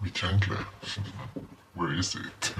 Me Chandler. Where is it?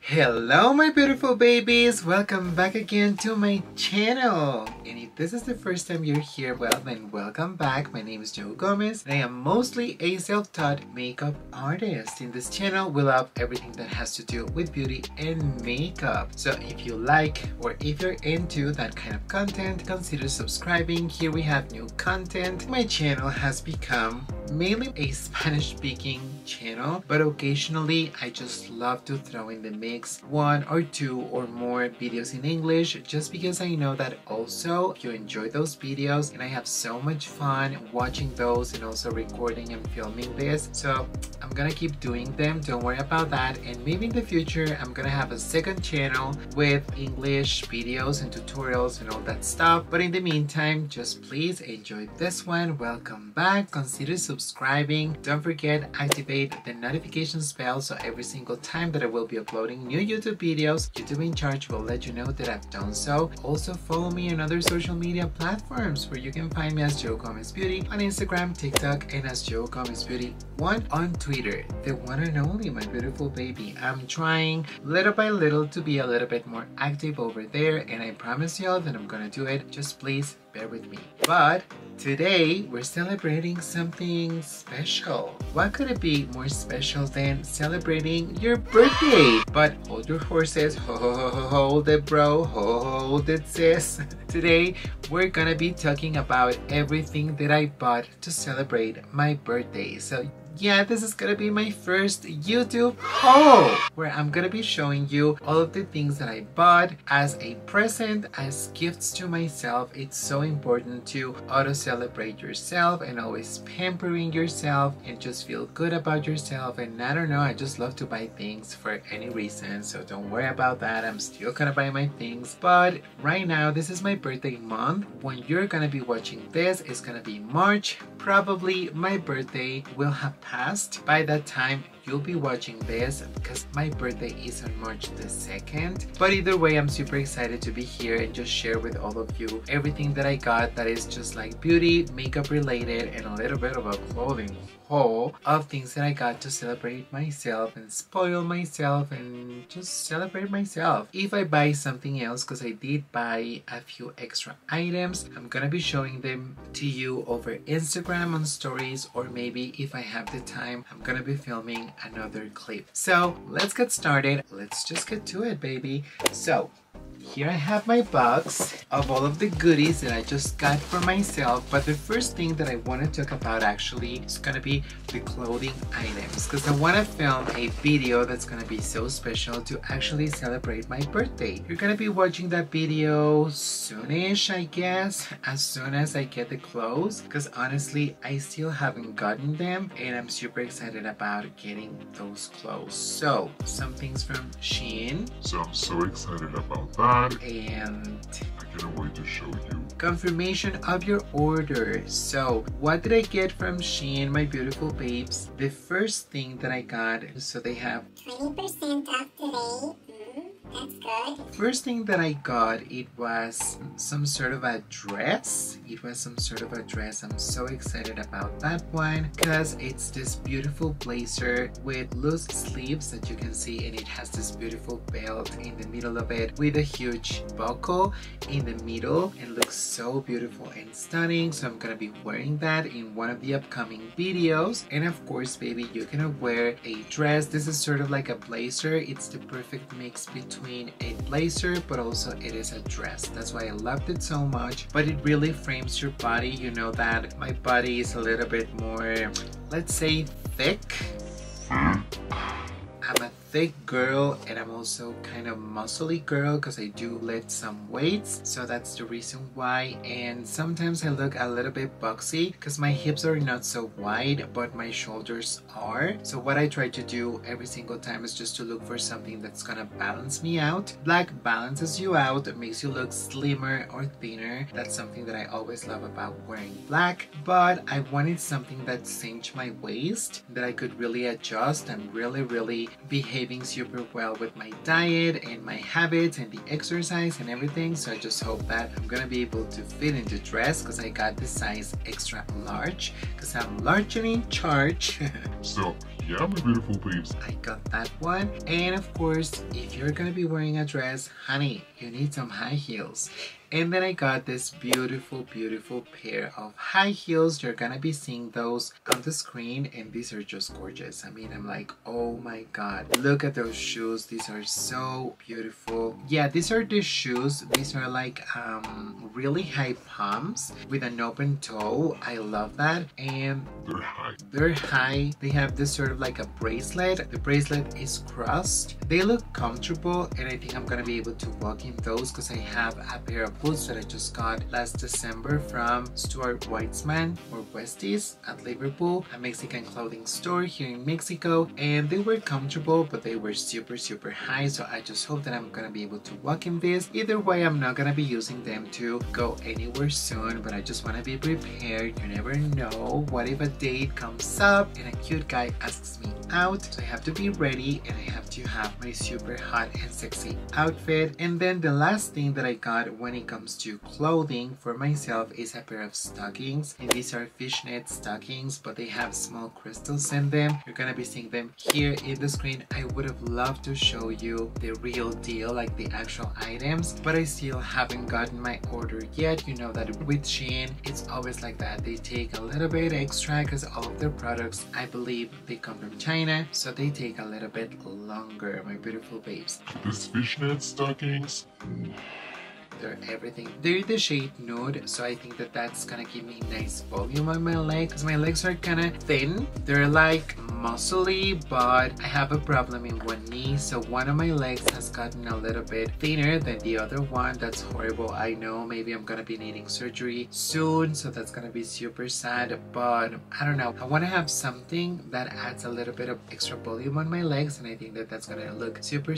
Hello my beautiful babies, welcome back again to my channel, and if this is the first time you're here, well then welcome back. My name is Joe Gomez and I am mostly a self-taught makeup artist. In this channel we love everything that has to do with beauty and makeup, so if you like or if you're into that kind of content, consider subscribing. Here we have new content. My channel has become mainly a Spanish-speaking channel, but occasionally I just love to throw in the mix one or two or more videos in English, just because I know that also you enjoy those videos and I have so much fun watching those and also recording and filming this, so I'm gonna keep doing them, don't worry about that. And maybe in the future I'm gonna have a second channel with English videos and tutorials and all that stuff, but in the meantime just please enjoy this one. Welcome back, consider subscribing, don't forget activate the notifications bell so every single time that I will be uploading new YouTube videos, YouTube in charge will let you know that I've done so. Also follow me on other social media platforms where you can find me as JoGomezBeauty on Instagram, TikTok, and as JoGomezBeauty1 on Twitter. The one and only, my beautiful baby. I'm trying little by little to be a little bit more active over there, and I promise y'all that I'm gonna do it. Just please bear with me. But today we're celebrating something special. What could it be more special than celebrating your birthday? But hold your horses, hold it bro, hold it sis. Today we're gonna be talking about everything that I bought to celebrate my birthday. So yeah, this is gonna be my first YouTube haul where I'm gonna be showing you all of the things that I bought as a present, as gifts to myself. It's so important to auto-celebrate yourself and always pampering yourself and just feel good about yourself. And I don't know, I just love to buy things for any reason, so don't worry about that. I'm still gonna buy my things, but right now this is my birthday month. When you're gonna be watching this, it's gonna be March. Probably my birthday will have past by that time you'll be watching this, because my birthday is on March the 2nd. But either way, I'm super excited to be here and just share with all of you everything that I got that is just like beauty, makeup related, and a little bit of a clothing haul of things that I got to celebrate myself and spoil myself and just celebrate myself. If I buy something else, because I did buy a few extra items, I'm gonna be showing them to you over Instagram on stories, or maybe if I have the time, I'm gonna be filming another clip. So let's get started. Let's just get to it, baby. So here I have my box of all of the goodies that I just got for myself, but the first thing that I want to talk about actually is going to be the clothing items, because I want to film a video that's going to be so special to actually celebrate my birthday. You're going to be watching that video soonish, I guess, as soon as I get the clothes, because honestly I still haven't gotten them and I'm super excited about getting those clothes. So some things from Shein. So I'm so excited about that. And I can't wait to show you. Confirmation of your order. So what did I get from Shein, my beautiful babes? The first thing that I got, so they have 20% off today. That's good. First thing that I got, it was some sort of a dress. It was some sort of a dress. I'm so excited about that one because it's this beautiful blazer with loose sleeves that you can see, and it has this beautiful belt in the middle of it with a huge buckle in the middle, and looks so beautiful and stunning. So I'm gonna be wearing that in one of the upcoming videos. And of course, baby, you can wear a dress. This is sort of like a blazer. It's the perfect mix between a blazer, but also it is a dress. That's why I loved it so much. But it really frames your body. You know that my body is a little bit more, let's say, thick. I'm a thick girl, and I'm also kind of muscly girl because I do lift some weights, so that's the reason why. And sometimes I look a little bit boxy because my hips are not so wide but my shoulders are. So what I try to do every single time is just to look for something that's gonna balance me out. Black balances you out, it makes you look slimmer or thinner. That's something that I always love about wearing black. But I wanted something that cinched my waist, that I could really adjust and really behave behaving super well with my diet and my habits and the exercise and everything, so I just hope that I'm gonna be able to fit into dress because I got the size extra large because I'm largely in charge. So yeah, my beautiful babes, I got that one. And of course, if you're gonna be wearing a dress, honey, you need some high heels. And then I got this beautiful pair of high heels. You're gonna be seeing those on the screen, and these are just gorgeous. I mean, I'm like, oh my god, look at those shoes. These are so beautiful. Yeah, these are the shoes. These are like really high pumps with an open toe. I love that. And they're high. They have this sort of like a bracelet. The bracelet is crossed. They look comfortable, and I think I'm gonna be able to walk in those because I have a pair of boots that I just got last December from Stuart Weitzman or Westies at Liverpool, a Mexican clothing store here in Mexico, and they were comfortable, but they were super high. So I just hope that I'm gonna be able to walk in this. Either way, I'm not gonna be using them to go anywhere soon, but I just want to be prepared. You never know, what if a date comes up and a cute guy asks me out? So I have to be ready, and I have to have my super hot and sexy outfit. And then the last thing that I got when it comes to clothing for myself is a pair of stockings, and these are fishnet stockings, but they have small crystals in them. You're gonna be seeing them here in the screen. I would have loved to show you the real deal, like the actual items, but I still haven't gotten my order yet. You know that with Shein, it's always like that. They take a little bit extra because all of their products, I believe, they come from China, so they take a little bit longer, my beautiful babes. These fishnet stockings, they're everything. They're the shade nude, so I think that that's gonna give me nice volume on my legs because my legs are kind of thin. They're like muscly, but I have a problem in one knee, so one of my legs has gotten a little bit thinner than the other one. That's horrible, I know. Maybe I'm gonna be needing surgery soon, so that's gonna be super sad, but I don't know. I want to have something that adds a little bit of extra volume on my legs, and I think that that's gonna look super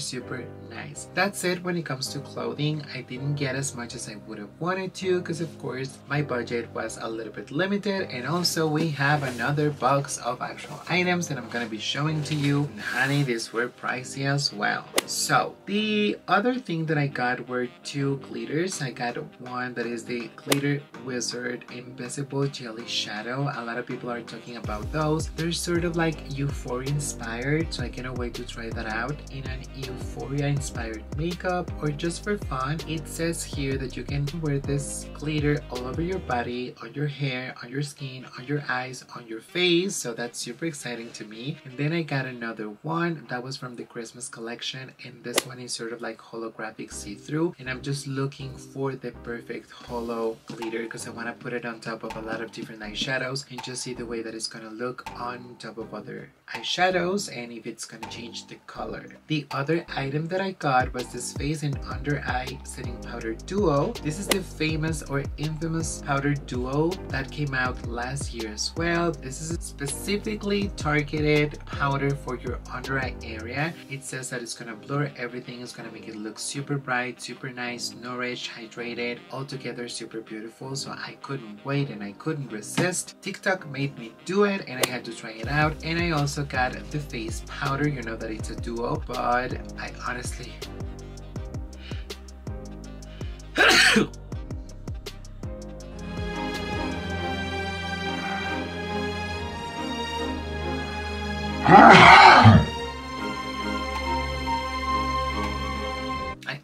nice. That's it when it comes to clothing. I didn't get as much as I would have wanted to because of course my budget was a little bit limited, and also we have another box of actual items that I'm gonna be showing to you, and honey, these were pricey as well. So the other thing that I got were two glitters. I got one that is the Glitter Wizard Invisible Jelly Shadow. A lot of people are talking about those. They're sort of like Euphoria inspired, so I cannot wait to try that out in an Euphoria inspired makeup or just for fun. It says here that you can wear this glitter all over your body, on your hair, on your skin, on your eyes, on your face, so that's super exciting to me. And then I got another one that was from the Christmas collection, and this one is sort of like holographic see-through, and I'm just looking for the perfect holo glitter because I want to put it on top of a lot of different eyeshadows and just see the way that it's gonna look on top of other eyeshadows and if it's gonna change the color. The other item that I got was this face and under eye setting powder duo. This is the famous or infamous powder duo that came out last year as well. This is specifically targeted powder for your under eye area. It says that it's gonna blur everything, it's gonna make it look super bright, super nice, nourished, hydrated, all together super beautiful. So I couldn't wait and I couldn't resist. TikTok made me do it and I had to try it out. And I also got the face powder. You know that it's a duo, but I honestly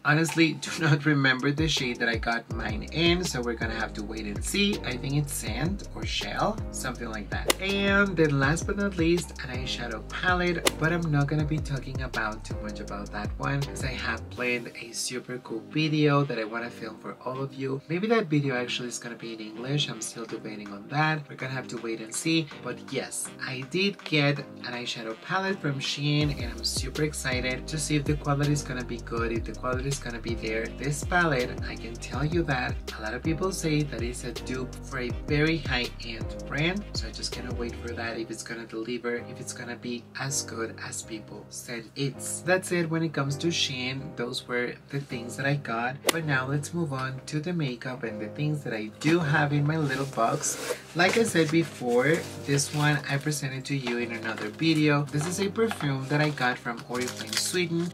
honestly do not remember the shade that I got mine in, so we're gonna have to wait and see. I think it's Sand or Shell, something like that. And then last but not least, an eyeshadow palette, but I'm not gonna be talking about too much about that one because I have planned a super cool video that I want to film for all of you. Maybe that video actually is gonna be in English. I'm still debating on that. We're gonna have to wait and see. But yes, I did get an eyeshadow palette from Shein, and I'm super excited to see if the quality is gonna be good, if the quality is gonna be there. This palette, I can tell you that a lot of people say that it's a dupe for a very high-end brand, so I just cannot wait for that, if it's gonna deliver, if it's gonna be as good as people said it's. That's it when it comes to Shein. Those were the things that I got, but now let's move on to the makeup and the things that I do have in my little box. Like I said before, this one I presented to you in another video. This is a perfume that I got from Oriflame Sweden.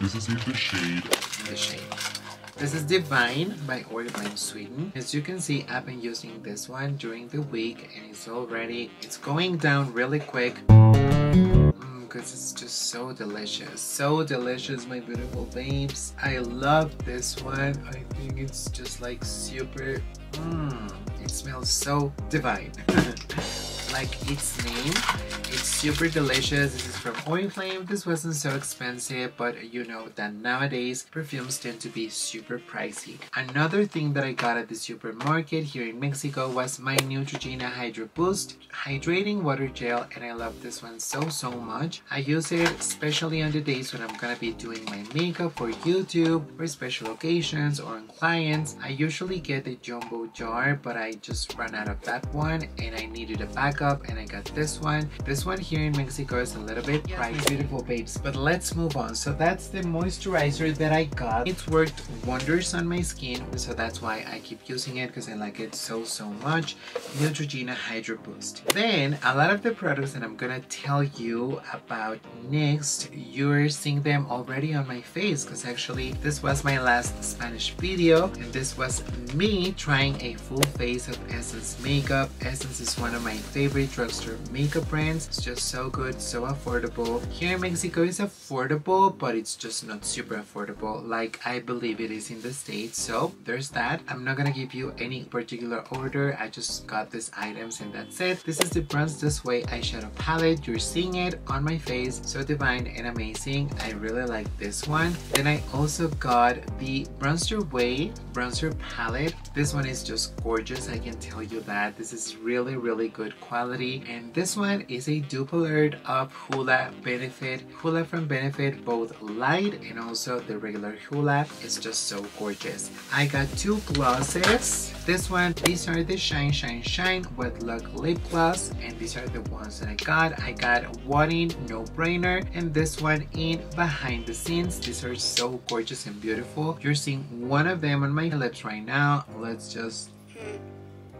This is in the shade. This is Divine by Oriflame Sweden. As you can see, I've been using this one during the week and it's going down really quick. Because it's just so delicious. So delicious, my beautiful babes. I love this one. I think it's just like super... it smells so divine. Like its name. It's super delicious. This is from Oriflame. This wasn't so expensive, but you know that nowadays perfumes tend to be super pricey. Another thing that I got at the supermarket here in Mexico was my Neutrogena Hydro Boost hydrating water gel, and I love this one so much. I use it especially on the days when I'm gonna be doing my makeup for YouTube, for special occasions, or on clients. I usually get the jumbo jar, but I just ran out of that one and I needed a backup, and I got this one. This one here in Mexico is a little bit pricey, beautiful babes, but let's move on. So that's the moisturizer that I got. It's worked wonders on my skin, so that's why I keep using it, because I like it so much. Neutrogena Hydro Boost. Then a lot of the products that I'm gonna tell you about next, you're seeing them already on my face, because actually this was my last Spanish video and this was me trying a full face of Essence makeup. Essence is one of my favorite drugstore makeup brands. It's just so good, so affordable. Here in Mexico it's affordable, but it's just not super affordable like I believe it is in the States, so there's that. I'm not gonna give you any particular order, I just got these items and that's it. This is the Bronze This Way eyeshadow palette. You're seeing it on my face, so divine and amazing. I really like this one. Then I also got the Bronze Your Way bronzer palette. This one is just gorgeous, I can tell you that. This is really good quality, and this one is a dupe alert of Hoola Benefit. Hoola from Benefit, both light and also the regular Hoola. It's just so gorgeous. I got two glosses. This one, these are the Shine Shine Shine Wet Look Lip Gloss, and these are the ones that I got. I got one in No Brainer and this one in Behind the Scenes. These are so gorgeous and beautiful. You're seeing one of them on my lips right now. Let's just...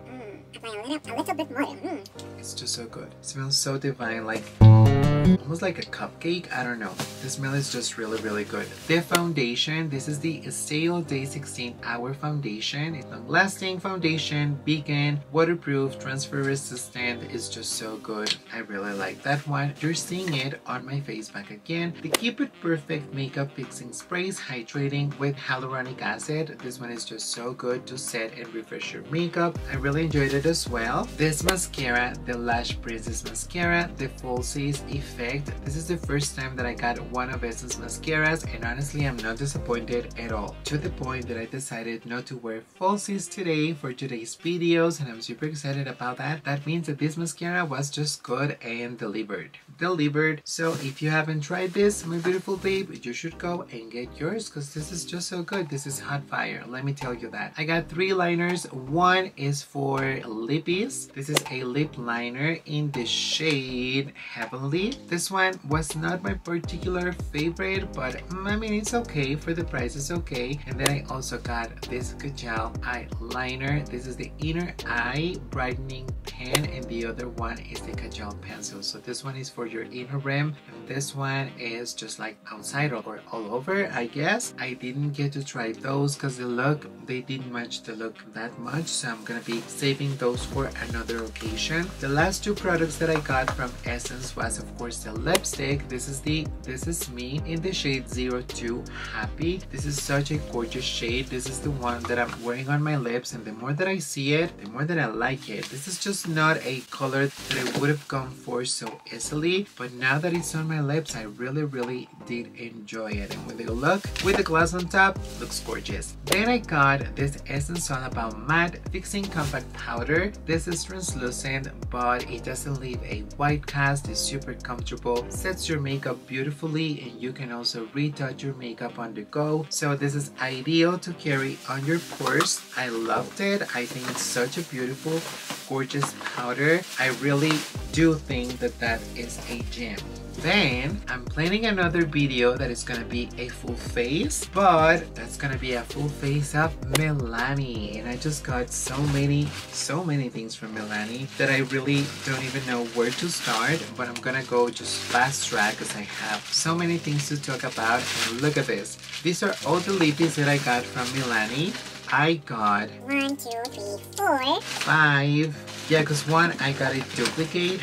a little bit more. It's just so good. It smells so divine, like almost like a cupcake. I don't know. The smell is just really good. The foundation. This is the Estee Lauder Day 16 Hour Foundation. It's long-lasting foundation, vegan, waterproof, transfer resistant. It's just so good. I really like that one. You're seeing it on my face back again. The Keep It Perfect Makeup Fixing Sprays, hydrating with hyaluronic acid. This one is just so good to set and refresh your makeup. I really enjoyed it as well. This mascara, the Lash Princess Mascara, the Falsies Effect. This is the first time that I got one of Essence mascaras, and honestly I'm not disappointed at all, to the point that I decided not to wear falsies today for today's videos, and I'm super excited about that. That means that this mascara was just good and delivered. So if you haven't tried this, my beautiful babe, you should go and get yours, because this is just so good. This is hot fire, let me tell you that. I got three liners. One is for lippies. This is a lip liner in the shade Heavenly. This one was not my particular favorite, but I mean, it's okay. For the price, it's okay. And then I also got this Kajal eyeliner. This is the Inner Eye Brightening Pen, and the other one is the Kajal pencil. So this one is for your inner rim, and this one is just like outside or all over, I guess. I didn't get to try those because the look, they didn't match the look that much, so I'm gonna be saving those for another occasion. The last two products that I got from Essence was, of course, the lipstick. This is the This Is Me in the shade 02 Happy. This is such a gorgeous shade. This is the one that I'm wearing on my lips, and the more that I see it, the more that I like it. This is just not a color that I would have gone for so easily, but now that it's on my lips, I really did enjoy it. And with the look, with the gloss on top, looks gorgeous. Then I got this Essence All About Matte Fixing Compact Powder powder. This is translucent, but it doesn't leave a white cast. It's super comfortable, sets your makeup beautifully, and you can also retouch your makeup on the go. So this is ideal to carry on your pores. I loved it. I think it's such a beautiful, gorgeous powder. I really do think that that is a gem. Then I'm planning another video that is gonna be a full face, but that's gonna be a full face of Milani, and I just got so many things from Milani that I really don't even know where to start, but I'm gonna go just fast track because I have so many things to talk about. And look at this, these are all the lippies that I got from Milani. I got 1, 2, 3, 4, 5. Yeah, because one I got a duplicate.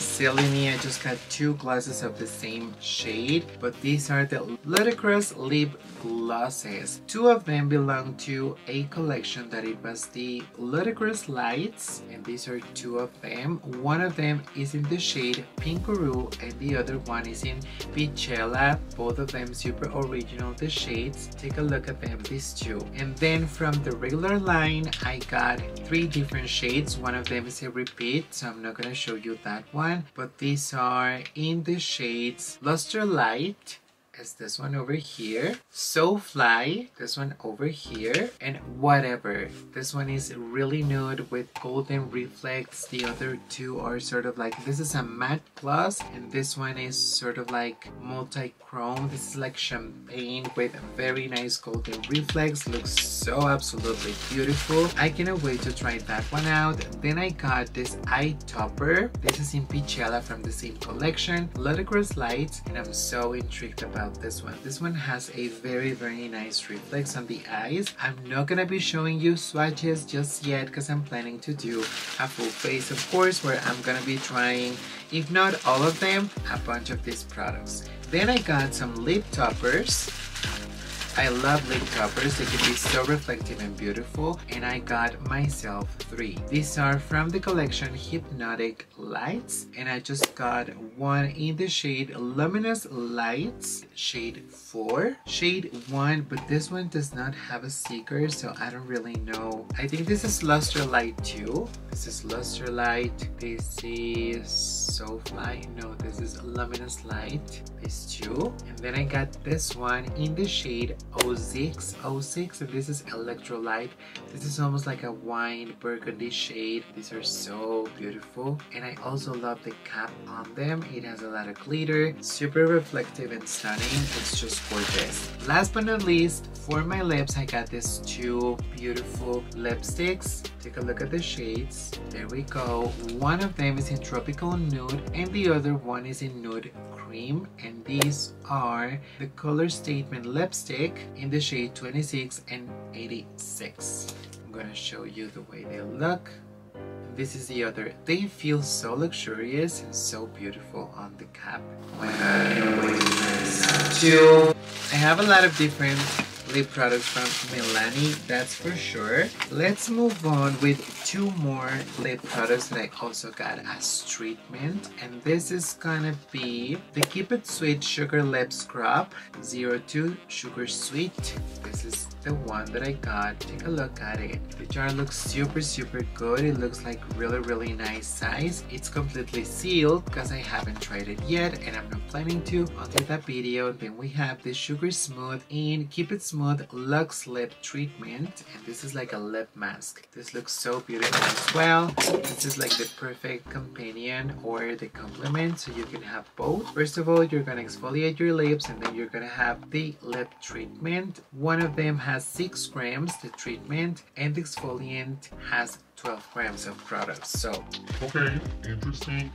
Silly me, I just got 2 glosses of the same shade, but these are the Lurecrush lip glosses. 2 of them belong to a collection that it was the Lurecrush Lights, and these are 2 of them. One of them is in the shade Pinkaroo, and the other one is in Pichella. Both of them super original, the shades. Take a look at them, these 2. And then from the regular line, I got 3 different shades. One of them is a repeat, so I'm not gonna show you that one, but these are in the shades Luster Light, is this one over here, So Fly, this one over here, and Whatever. This one is really nude with golden reflects. The other 2 are sort of like, this is a matte gloss, and this one is sort of like multi-chrome. This is like champagne with very nice golden reflex. Looks so absolutely beautiful. I cannot wait to try that one out. Then I got this eye topper. This is in Pichella from the same collection, Lurecrush Lights, and I'm so intrigued about this one. This one has a very nice reflex on the eyes. I'm not gonna be showing you swatches just yet because I'm planning to do a full face, of course, where I'm gonna be trying, if not all of them, a bunch of these products. Then I got some lip toppers. I love lip toppers. They can be so reflective and beautiful, and I got myself 3. These are from the collection Hypnotic Lights, and I just got one in the shade Luminous Lights, shade 4, shade 1, but this one does not have a sticker, so I don't really know. I think this is Luster Light 2. This is Luster Light. This is So Fly. No, this is Luminous Light. These 2. And then I got this one in the shade 06, and this is Electrolyte. This is almost like a wine burgundy shade. These are so beautiful, and I also love the cap on them. It has a lot of glitter, super reflective and stunning. It's just gorgeous. Last but not least, for my lips, I got these 2 beautiful lipsticks. Take a look at the shades. There we go. One of them is in Tropical Nude, and the other one is in Nude Cream, and these are the Color Statement lipstick in the shade 26 and 86. I'm gonna show you the way they look. This is the other. They feel so luxurious and so beautiful on the cap. I have a lot of different lip products from Milani, that's for sure. Let's move on with 2 more lip products that I also got as treatment, and this is gonna be the Keep It Sweet Sugar Lip Scrub 02 Sugar Sweet. This is the one that I got. Take a look at it. The jar looks super good. It looks like really nice size. It's completely sealed because I haven't tried it yet, and I'm not planning to until that video. Then we have the Sugar Smooth in Keep It Smooth Luxe Lip Treatment, and this is like a lip mask. This looks so beautiful as well. This is like the perfect companion or the complement, so you can have both. First of all, you're gonna exfoliate your lips, and then you're gonna have the lip treatment. One of them has 6 grams, the treatment, and the exfoliant has 12 grams of products. So okay, interesting.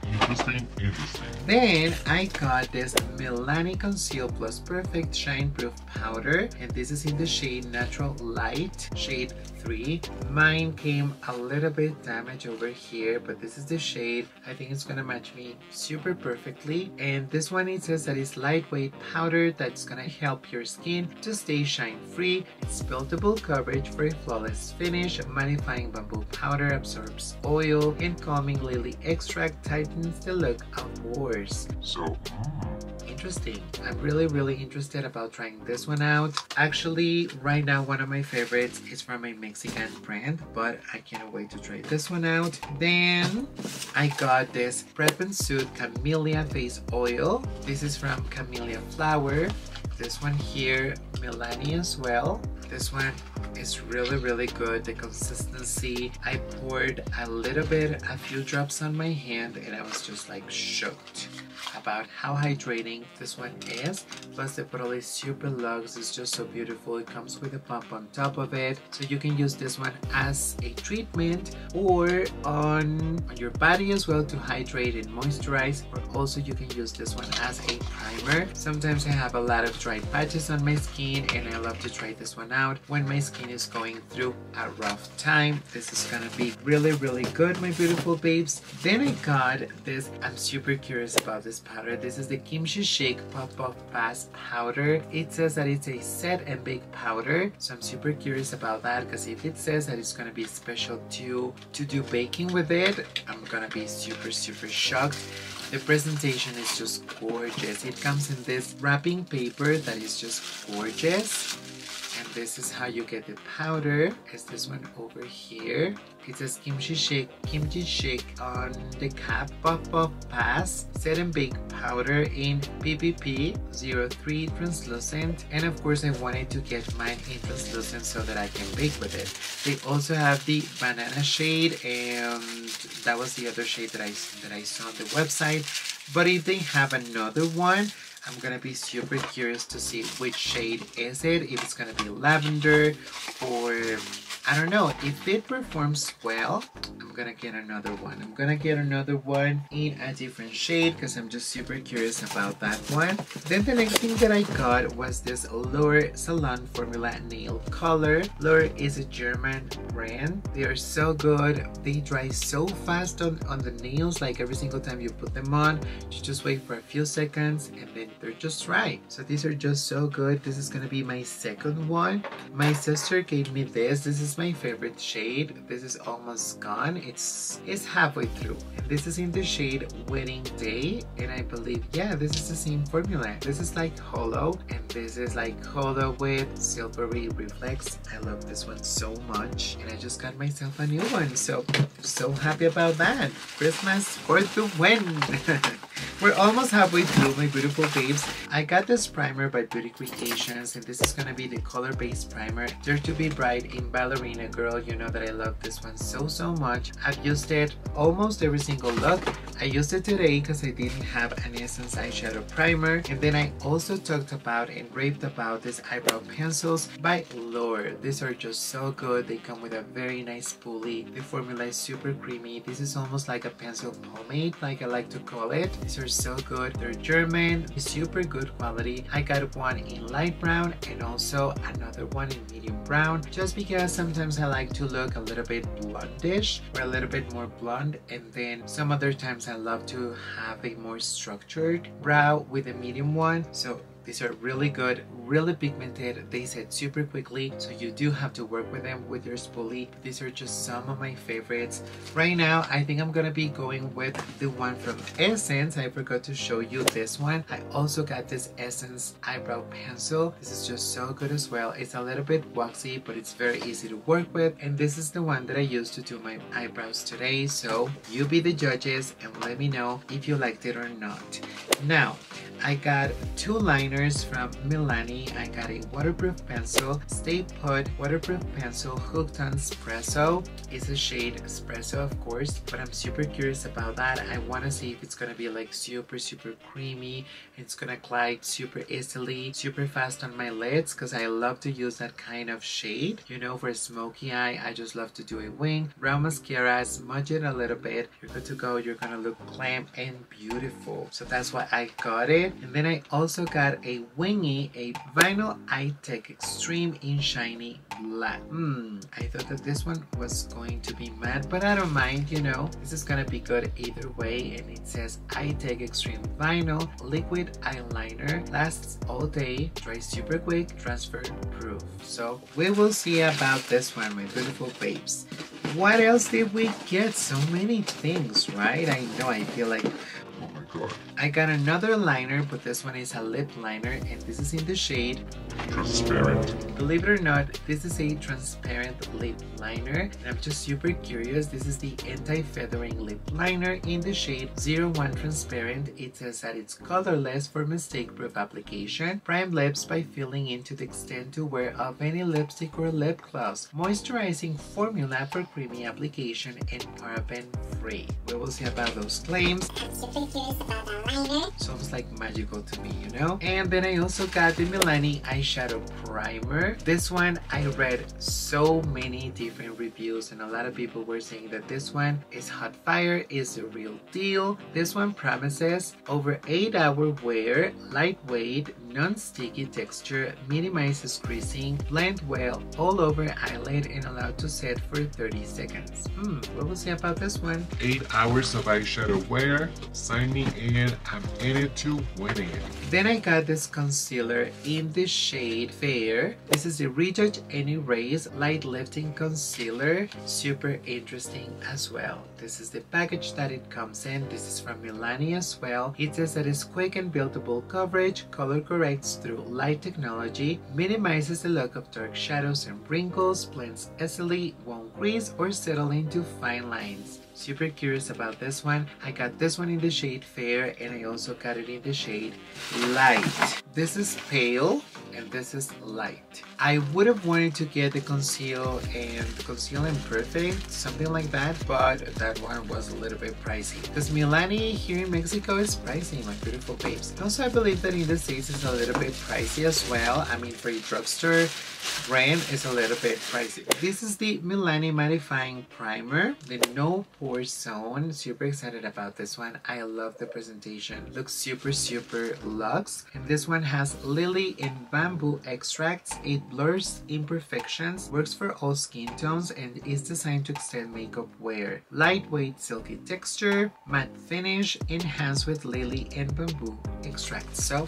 Then I got this Milani Conceal Plus Perfect Shine Proof Powder, and this is in the shade Natural Light, shade 3. Mine came a little bit damaged over here, but this is the shade. I think it's gonna match me super perfectly, and this one, it says that it's lightweight powder that's gonna help your skin to stay shine free. It's buildable coverage for a flawless finish. Mattifying bamboo powder absorbs oil, and calming lily extract tightens the look outwards. So interesting. I'm really interested about trying this one out. Actually, right now one of my favorites is from a Mexican brand, but I cannot wait to try this one out. Then I got this Prep and Soothe Camellia Face Oil. This is from Camellia Flower. This one here, Milani as well. This one is really good. The consistency, I poured a little bit, a few drops on my hand, and I was just like shocked about how hydrating this one is. Plus the bottle is super luxe, it's just so beautiful. It comes with a pump on top of it, so you can use this one as a treatment or on your body as well to hydrate and moisturize, or also you can use this one as a primer. Sometimes I have a lot of dry patches on my skin and I love to try this one out when my skin is going through a rough time. This is gonna be really good, my beautiful babes. Then I got this, I'm super curious about this powder. This is the Kim Chi Chic Pop Off Fast Powder. It says that it's a set and bake powder, so I'm super curious about that, because if it says that it's gonna be special to do baking with it, I'm gonna be super shocked. The presentation is just gorgeous. It comes in this wrapping paper that is just gorgeous. And this is how you get the powder. It's this one over here. It says Kim Chi Chic on the cap, Pop Pop Pass, Set and Bake Powder in PPP 03 Translucent. And of course I wanted to get mine in translucent so that I can bake with it. They also have the banana shade, and that was the other shade that I saw on the website. But if they have another one, I'm gonna be super curious to see which shade is it, if it's gonna be lavender or I don't know. If it performs well, I'm gonna get another one. I'm gonna get another one in a different shade because I'm just super curious about that one. Then the next thing that I got was this Lure Salon Formula Nail Color. Lure is a German brand. They are so good. They dry so fast on the nails. Like every single time you put them on, you just wait for a few seconds and then they're just dry. So these are just so good. This is gonna be my second one. My sister gave me this. This is my favorite shade. This is almost gone. It's halfway through. And this is in the shade Wedding Day. And I believe, yeah, this is the same formula. This is like hollow, and this is like hollow with silvery reflex. I love this one so much. And I just got myself a new one. So happy about that. Christmas for the win. We're almost halfway through, my beautiful babes. I got this primer by Beauty Creations, and this is gonna be the color-based primer, Dare to Be Bright in Ballerina Girl. You know that I love this one so much. I've used it almost every single look. I used it today because I didn't have an Essence eyeshadow primer. And then I also talked about and raved about these eyebrow pencils by Lure. These are just so good. They come with a very nice pulley. The formula is super creamy. This is almost like a pencil pomade, like I like to call it. These are so good. They're German, super good quality. I got one in light brown and also another one in medium brown, just because sometimes I like to look a little bit blondish or a little bit more blonde, and then some other times I love to have a more structured brow with a medium one. So these are really good, really pigmented. They set super quickly, so you do have to work with them with your spoolie. These are just some of my favorites. Right now, I think I'm gonna be going with the one from Essence. I forgot to show you this one. I also got this Essence eyebrow pencil. This is just so good as well. It's a little bit waxy, but it's very easy to work with. And this is the one that I used to do my eyebrows today. So you be the judges and let me know if you liked it or not. Now, I got two liners from Milani. I got a waterproof pencil, Stay Put waterproof pencil, Hooked on Espresso. It's a shade Espresso, of course, but I'm super curious about that. I want to see if it's going to be like super creamy. It's going to glide super easily, super fast on my lids, because I love to use that kind of shade. You know, for a smoky eye, I just love to do a wing, brow mascara, smudge it a little bit. You're good to go. You're going to look glam and beautiful. So that's why I got it. And then I also got a wingy, a Vinyl Eye Tech Extreme in Shiny Black. I thought that this one was going to be matte, but I don't mind, you know. This is gonna be good either way. And it says Eye Tech Extreme Vinyl Liquid Eyeliner, lasts all day, dries super quick, transfer proof. So we will see about this one, my beautiful babes. What else did we get? So many things, right? I know, I feel like Glow. I got another liner, but this one is a lip liner, and this is in the shade Transparent. Believe it or not, this is a transparent lip liner, and I'm just super curious. This is the anti-feathering lip liner in the shade 01 Transparent. It says that it's colorless for mistake-proof application. Prime lips by filling in to the extent to wear of any lipstick or lip gloss. Moisturizing formula for creamy application and paraben-free. We will see about those claims. I'm super curious about the liner. Sounds like magical to me, you know? And then I also got the Milani eyeshadow primer. This one, I read so many different reviews, and a lot of people were saying that this one is hot fire, is the real deal. This one promises over 8-hour wear, lightweight, non-sticky texture, minimizes creasing, blend well all over eyelid, and allowed to set for 30 seconds. What we'll see about this one. 8 hours of eyeshadow wear, signing in, I'm in it to win it. Then I got this concealer in the shade Fair. This is the Retouch and Erase Light Lifting Concealer. Super interesting as well. This is the package that it comes in. This is from Milani as well. It says that it's quick and buildable coverage, color correct through light technology, minimizes the look of dark shadows and wrinkles, blends easily, won't crease or settle into fine lines. Super curious about this one. I got this one in the shade Fair, and I also got it in the shade Light. This is pale and this is light. I would have wanted to get the Conceal and Perfect, something like that, but that one was a little bit pricey. Because Milani here in Mexico is pricey, my beautiful babes. Also, I believe that in the States it's a little bit pricey as well. I mean, for a drugstore brand, it's a little bit pricey. This is the Milani Mattifying Primer, the No Pore Zone. Super excited about this one. I love the presentation. Looks super, super luxe. And this one has lily and bamboo extracts. It blurs imperfections, works for all skin tones, and is designed to extend makeup wear. Lightweight silky texture, matte finish, enhanced with lily and bamboo extracts. So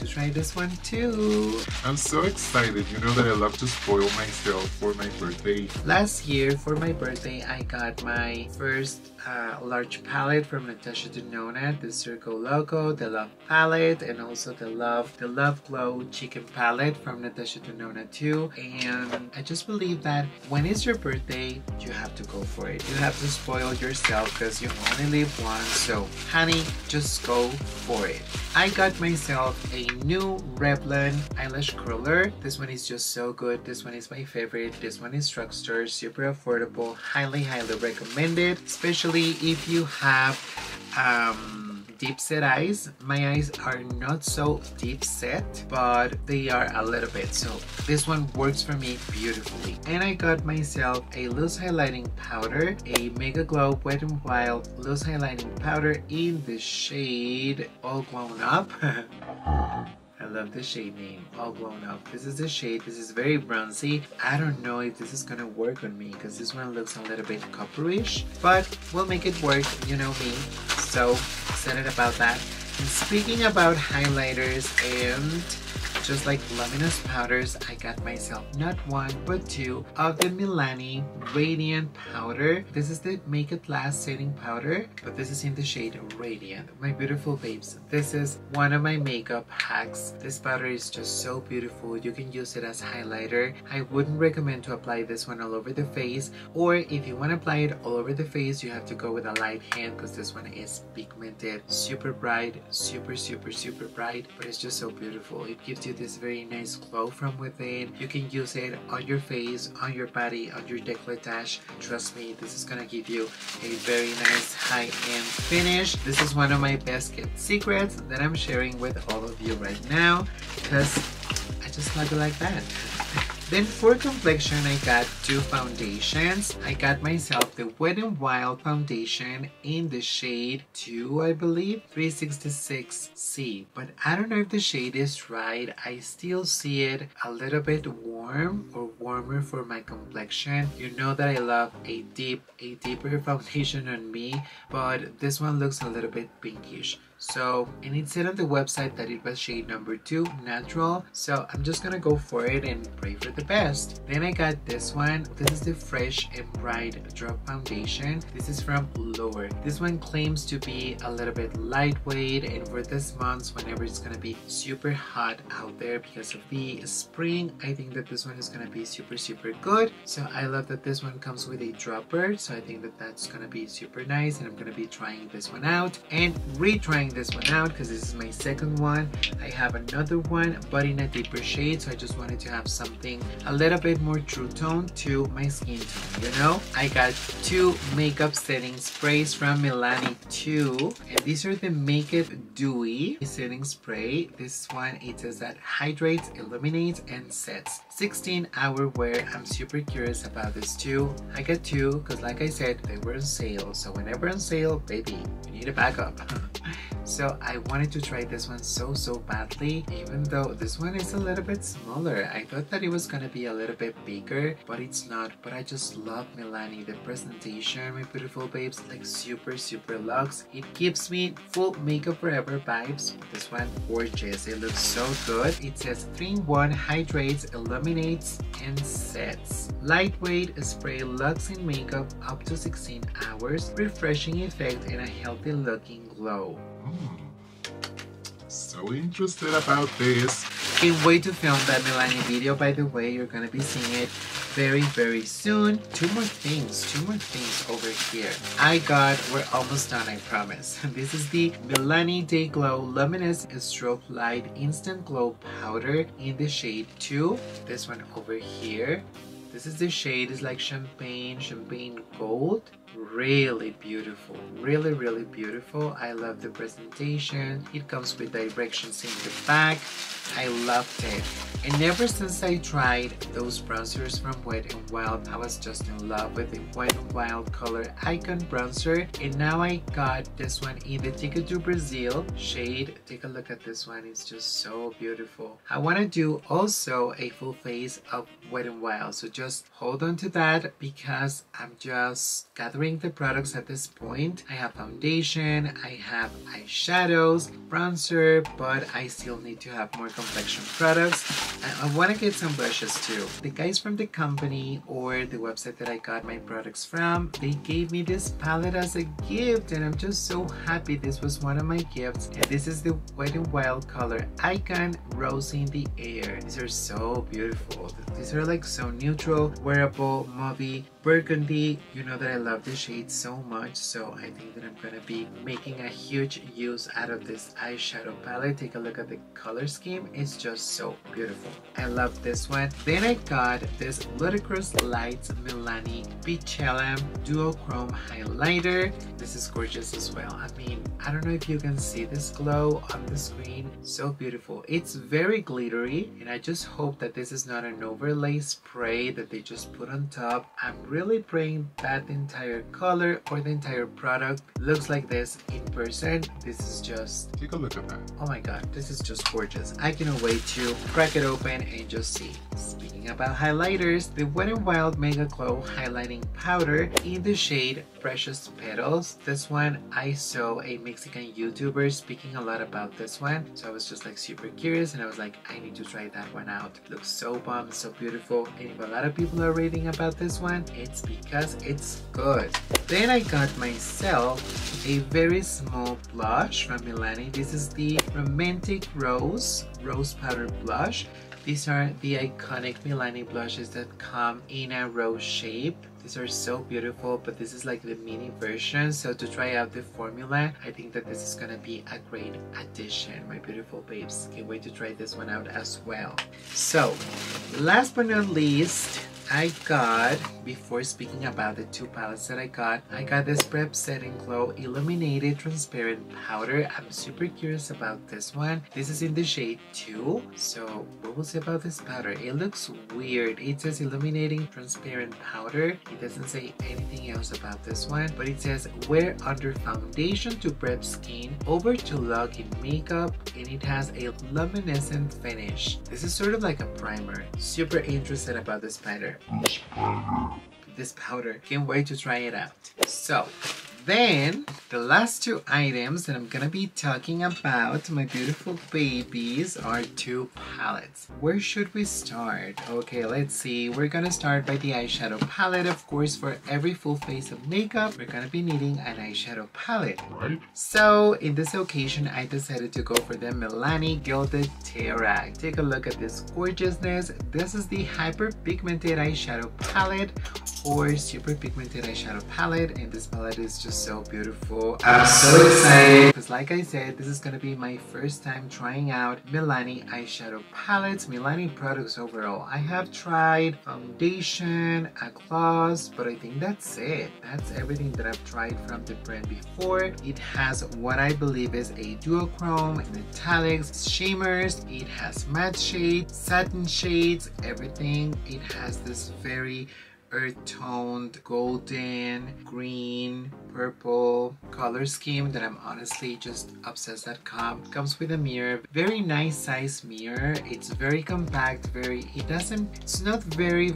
to try this one too. I'm so excited. You know that I love to spoil myself for my birthday. Last year for my birthday I got my first large palette from Natasha Denona, the Circle Loco, the Love palette, and also the Love Glow Chicken palette from Natasha Denona too. And I just believe that when it's your birthday, you have to go for it. You have to spoil yourself because you only live once. So honey, just go for it. I got myself a new Revlon eyelash curler. This one is just so good. This one is my favorite. This one is drugstore, super affordable, highly, highly recommended, especially if you have deep set eyes. My eyes are not so deep set, but they are a little bit, so this one works for me beautifully. And I got myself a loose highlighting powder, a Mega Glow Wet n Wild loose highlighting powder in the shade All Grown Up. I love the shade name, All Blown Up. This is the shade. This is very bronzy. I don't know if this is gonna work on me because this one looks a little bit copperish, but we'll make it work, you know me. So excited about that. And speaking about highlighters and just like luminous powders, I got myself not one but two of the Milani Radiant Powder. This is the Make It Last Setting Powder, but this is in the shade Radiant. My beautiful babes, this is one of my makeup hacks. This powder is just so beautiful. You can use it as highlighter. I wouldn't recommend to apply this one all over the face, or if you want to apply it all over the face, you have to go with a light hand because this one is pigmented, super bright, super, super, super bright, but it's just so beautiful. It gives you this very nice glow from within. You can use it on your face, on your body, on your décolletage. Trust me, this is gonna give you a very nice high-end finish. This is one of my best kept secrets that I'm sharing with all of you right now because I just love it like that. Then for complexion, I got two foundations. I got myself the Wet n Wild foundation in the shade 2, I believe, 366C. But I don't know if the shade is right. I still see it a little bit warm or warmer for my complexion. You know that I love a deeper foundation on me, but this one looks a little bit pinkish. So, and it said on the website that it was shade number 2, natural. So I'm just gonna go for it and pray for the best. Then I got this one. This is the Fresh and Bright Drop Foundation. This is from Lure. This one claims to be a little bit lightweight, and for this month, whenever it's gonna be super hot out there because of the spring, I think that this one is gonna be super good. So I love that this one comes with a dropper, so I think that that's gonna be super nice, and I'm gonna be trying this one out and retrying this one out because this is my second one. I have another one but in a deeper shade, so I just wanted to have something a little bit more true tone to my skin tone, you know. I got two makeup setting sprays from Milani too, and these are the Makeup Dewy setting spray. This one, it says that hydrates, illuminates, and sets. 16-hour wear. I'm super curious about this too. I got two because, like I said, they were on sale, so whenever on sale, baby, you need a backup. So I wanted to try this one so badly, even though this one is a little bit smaller. I thought that it was gonna be a little bit bigger, but it's not. But I just love Milani, the presentation, my beautiful babes, like super luxe. It gives me full Makeup Forever vibes. This one, gorgeous, it looks so good. It says 3-in-1 hydrates, illuminates, and sets. Lightweight spray luxe in makeup up to 16 hours, refreshing effect and a healthy looking glow. So interested about this. Can't wait to film that Milani video, by the way. You're gonna be seeing it very soon. Two more things over here. I got, we're almost done, I promise. This is the Milani Day Glow Luminous Strobe Light Instant Glow Powder in the shade 2. This one over here. This is the shade, it's like champagne gold. Really beautiful, really beautiful. I love the presentation. It comes with directions in the back. I loved it, and ever since I tried those bronzers from Wet n Wild, I was just in love with the Wet n Wild Color Icon bronzer, and now I got this one in the Ticket to Brazil shade. Take a look at this one, it's just so beautiful. I want to do also a full face of Wet n Wild, so just hold on to that because I'm just gathering the products at this point. I have foundation, I have eyeshadows, bronzer, but I still need to have more complexion products. I want to get some blushes too. The guys from the company or the website that I got my products from, they gave me this palette as a gift, and I'm just so happy this was one of my gifts. And this is the Wet n Wild Color Icon Rose in the Air. These are so beautiful. These are like so neutral, wearable, mauve, burgundy. You know that I love this shade so much, so I think that I'm gonna be making a huge use out of this eyeshadow palette. Take a look at the color scheme, it's just so beautiful. I love this one. Then I got this Lurecrush Lights Milani Pichella Duochrome Highlighter. This is gorgeous as well. I mean, I don't know if you can see this glow on the screen, so beautiful. It's very glittery, and I just hope that this is not an overlay spray that they just put on top. I'm really praying that the entire color or the entire product looks like this in person. This is just, take a look at that. Oh my god, this is just gorgeous. I cannot wait to crack it open and just see. Speaking about highlighters, the Wet n Wild Mega Glow Highlighting Powder in the shade Precious Petals. This one, I saw a Mexican YouTuber speaking a lot about this one, so I was just like super curious, and I was like, I need to try that one out. It looks so bomb, so beautiful, and if a lot of people are raving about this one, it's because it's good. Then I got myself a very small blush from Milani. This is the Romantic Rose Powder Blush. These are the iconic Milani blushes that come in a rose shape. These are so beautiful, but this is like the mini version. So to try out the formula, I think that this is gonna be a great addition, my beautiful babes. Can't wait to try this one out as well. So, last but not least, I got, before speaking about the two palettes that I got this Prep Set and Glow Illuminated Transparent Powder. I'm super curious about this one. This is in the shade 2, so what we'll say about this powder. It looks weird. It says illuminating transparent powder. It doesn't say anything else about this one, but it says wear under foundation to prep skin, over to lock in makeup, and it has a luminescent finish. This is sort of like a primer. Super interested about this powder. Can't wait to try it out. So then the last two items that I'm gonna be talking about, my beautiful babies, are two palettes. Where should we start? Okay, let's see. We're gonna start by the eyeshadow palette. Of course, for every full face of makeup, we're gonna be needing an eyeshadow palette. So in this occasion, I decided to go for the Milani Gilded Terra. Take a look at this gorgeousness. This is the hyperpigmented eyeshadow palette or super pigmented eyeshadow palette, and this palette is just so beautiful. I'm so excited because, like I said, this is gonna be my first time trying out Milani eyeshadow palettes, Milani products overall. I have tried foundation, a gloss, but I think that's it. That's everything that I've tried from the brand before. It has what I believe is a duochrome, metallics, shimmers, it has matte shades, satin shades, everything. It has this very earth-toned, golden, green, purple color scheme that I'm honestly just obsessed with. Comes with a mirror, very nice size mirror. It's very compact, it's not very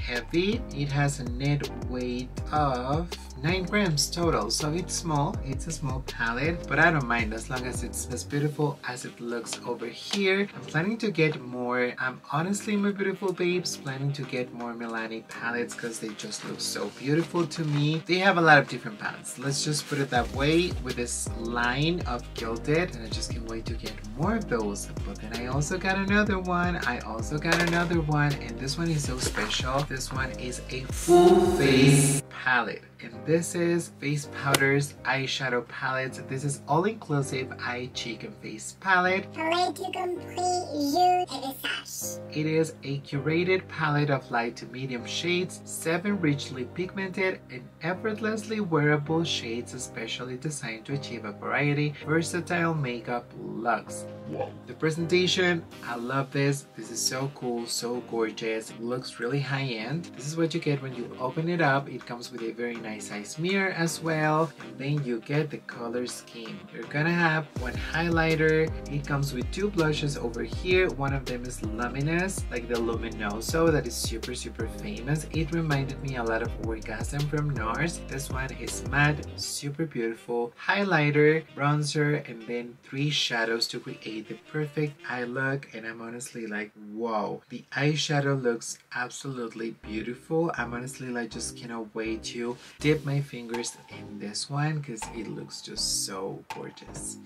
heavy. It has a net weight of 9 grams total, so it's small. It's a small palette, but I don't mind as long as it's as beautiful as it looks over here. I'm planning to get more. I'm honestly, my beautiful babes, planning to get more Milani palettes because they just look so beautiful to me. They have a lot of different palettes, let's just put it that way, with this line of Gilded, and I just can't wait to get more of those. But then I also got another one, and this one is so special. This one is a full face palette, and this is face powders, eyeshadow palettes. This is all-inclusive eye, cheek, and face palette. It is a curated palette of light to medium shades, 7 richly pigmented and effortlessly wearable shades, especially designed to achieve a variety, versatile makeup looks. Wow. The presentation, I love this. This is so cool, so gorgeous. It looks really high-end. This is what you get when you open it up. It comes with a very nice size mirror as well, and then you get the color scheme. You're gonna have one highlighter. It comes with two blushes over here. One of them is luminous, like the Luminoso, that is super famous. It reminded me a lot of Orgasm from NARS. This one is matte, super beautiful. Highlighter, bronzer, and then 3 shadows to create the perfect eye look. And I'm honestly like, wow, the eyeshadow looks absolutely beautiful. I'm honestly like, just cannot wait to dip my fingers in this one because it looks just so gorgeous,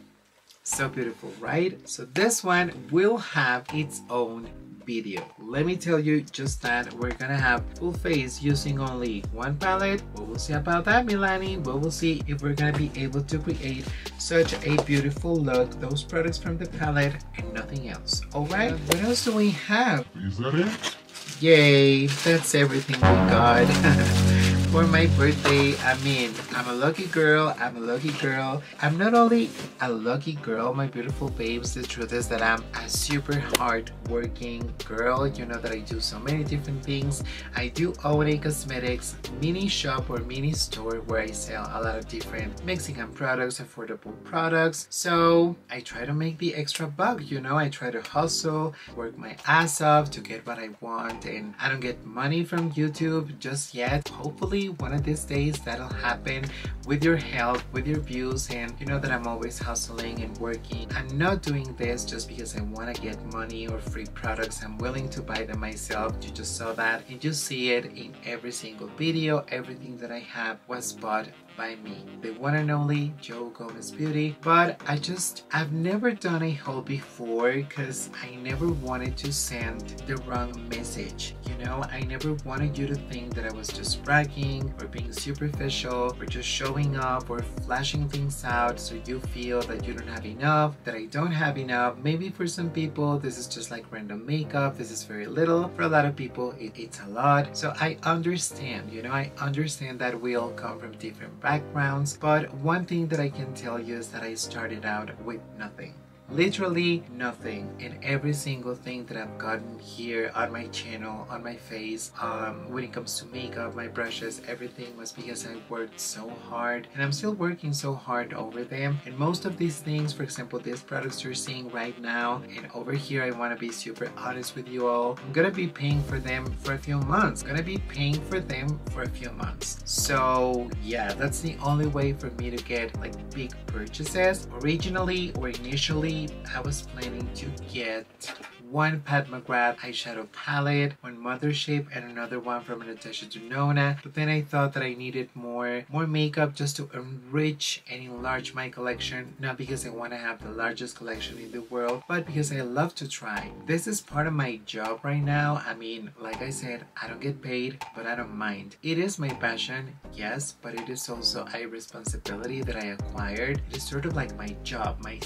so beautiful, right? So this one will have its own video. Let me tell you just that we're gonna have full face using only one palette. We will see about that, Milani. We will see if we're gonna be able to create such a beautiful look, those products from the palette and nothing else. All right, what else do we have? Is that it? Yay, that's everything we got. For my birthday, I mean, I'm a lucky girl, I'm not only a lucky girl, my beautiful babes, the truth is that I'm a super hard-working girl. You know that I do so many different things. I do own a cosmetics mini shop or mini store where I sell a lot of different Mexican products, affordable products. So I try to make the extra buck, you know, I try to hustle, work my ass off to get what I want, and I don't get money from YouTube just yet. Hopefully one of these days that'll happen with your help, with your views, and you know that I'm always hustling and working. I'm not doing this just because I want to get money or free products. I'm willing to buy them myself. You just saw that, and you see it in every single video. Everything that I have was bought by me, the one and only Joe Gomez Beauty. But I've never done a haul before because I never wanted to send the wrong message, you know. I never wanted you to think that I was just bragging or being superficial or just showing up or flashing things out so you feel that you don't have enough, that I don't have enough. Maybe for some people this is just like random makeup, this is very little. For a lot of people it's a lot. So I understand, you know, I understand that we all come from different backgrounds, but one thing that I can tell you is that I started out with nothing. literally nothing. And every single thing that I've gotten here on my channel, on my face, when it comes to makeup, my brushes, everything was because I worked so hard, and I'm still working so hard over them. And most of these things, for example, these products you're seeing right now, and over here, I want to be super honest with you all, I'm gonna be paying for them for a few months. So yeah, that's the only way for me to get like big purchases. Originally or initially, I was planning to get one Pat McGrath eyeshadow palette, one Mothership, and another one from Natasha Denona. But then I thought that I needed more makeup just to enrich and enlarge my collection. Not because I want to have the largest collection in the world, but because I love to try. This is part of my job right now. I mean, like I said, I don't get paid, but I don't mind. It is my passion, yes, but it is also a responsibility that I acquired. It is sort of like my job, my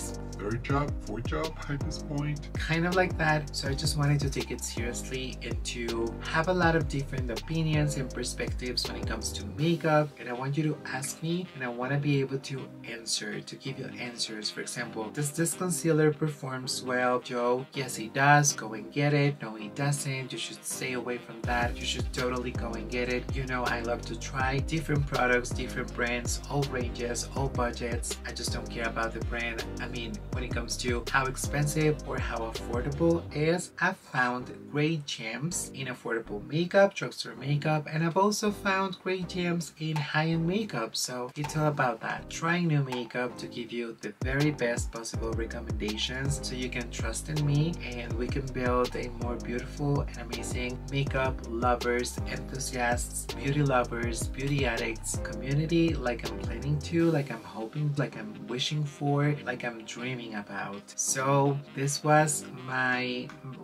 fourth job at this point. Kind of like that. So I just wanted to take it seriously and to have a lot of different opinions and perspectives when it comes to makeup. And I want you to ask me, and I want to be able to answer, to give you answers. For example, does this concealer performs well, Joe? Yes, it does. Go and get it. No, it doesn't. You should stay away from that. You should totally go and get it. You know, I love to try different products, different brands, all ranges, all budgets. I just don't care about the brand. I mean, when it comes to how expensive or how affordable is, I've found great gems in affordable makeup, drugstore makeup, and I've also found great gems in high-end makeup. So it's all about that, trying new makeup to give you the very best possible recommendations so you can trust in me and we can build a more beautiful and amazing makeup lovers, enthusiasts, beauty lovers, beauty addicts community, like I'm planning to, like I'm hoping, like I'm wishing for, like I'm dreaming about. So this was my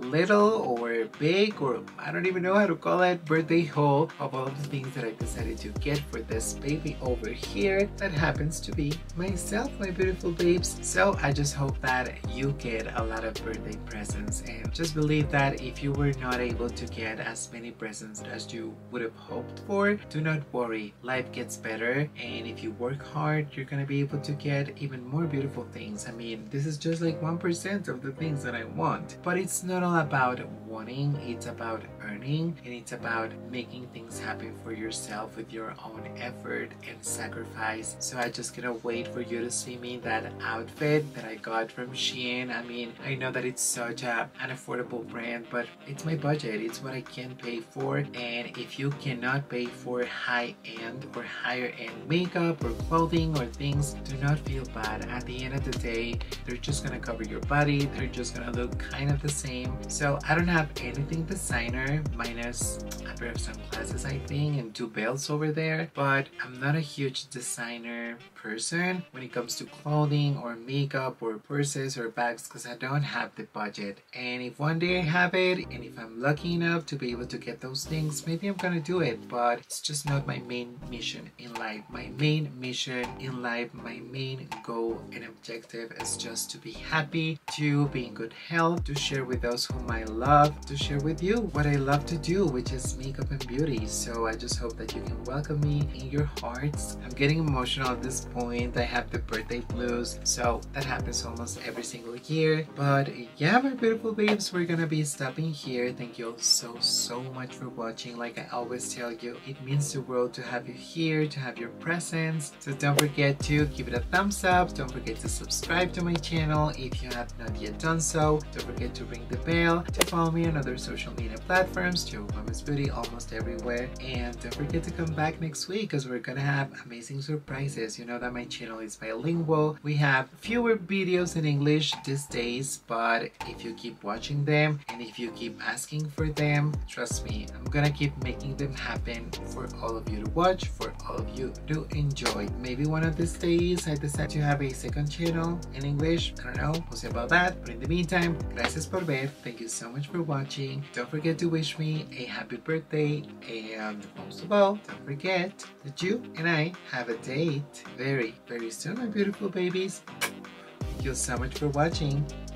little or big, or I don't even know how to call it, birthday haul of all of the things that I decided to get for this baby over here that happens to be myself, my beautiful babes. So I just hope that you get a lot of birthday presents, and just believe that if you were not able to get as many presents as you would have hoped for, do not worry, life gets better, and if you work hard, you're gonna be able to get even more beautiful things. I mean, this is just like 1% of the things that I want. But it's not all about wanting, it's about earning, and it's about making things happen for yourself with your own effort and sacrifice. So I just cannot wait for you to see me in that outfit that I got from Shein. I mean, I know that it's such an affordable brand, but it's my budget, it's what I can pay for. And if you cannot pay for high-end or higher-end makeup or clothing or things, do not feel bad. At the end of the day, they're just gonna cover your body, they're just gonna look kind of the same. So I don't have anything designer, minus a pair of sunglasses I think, and two belts over there, but I'm not a huge designer person when it comes to clothing or makeup or purses or bags, because I don't have the budget. And if one day I have it, and if I'm lucky enough to be able to get those things, maybe I'm gonna do it, but it's just not my main mission in life. My main mission in life, my main goal and objective is just to be happy, to be in good health, to share with those whom I love, to share with you what I love to do, which is makeup and beauty. So I just hope that you can welcome me in your hearts. I'm getting emotional at this point. I have the birthday blues, so that happens almost every single year. But yeah, my beautiful babes, we're gonna be stopping here. Thank you all so much for watching. Like I always tell you, it means the world to have you here, to have your presence. So don't forget to give it a thumbs up. Don't forget to subscribe to my channel if you have not yet done so. Don't forget to ring the bell, to follow me on other social media platforms, JoGomezBeauty1 almost everywhere. And don't forget to come back next week, because we're gonna have amazing surprises. You know that my channel is bilingual. We have fewer videos in English these days, but if you keep watching them and if you keep asking for them, trust me, I'm gonna keep making them happen for all of you to watch, for all of you to enjoy. Maybe one of these days I decide to have a second channel in English. I don't know, we'll see about that. But in the meantime, gracias por ver. Thank you so much for watching. Don't forget to wish me a happy birthday. And most of all, don't forget that you and I have a date very, very soon, my beautiful babies. Thank you so much for watching.